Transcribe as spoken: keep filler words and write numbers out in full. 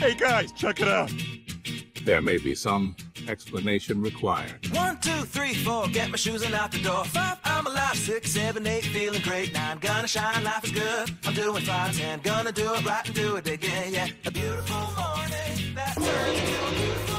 Hey guys, check it out. There may be some explanation required. One, two, three, four, get my shoes and out the door. Five, I'm alive. Six, seven, eight, feeling great. Nine, gonna shine, life is good. I'm doing fine. Ten, gonna do it right and do it again. Yeah, a beautiful morning that turns into a beautiful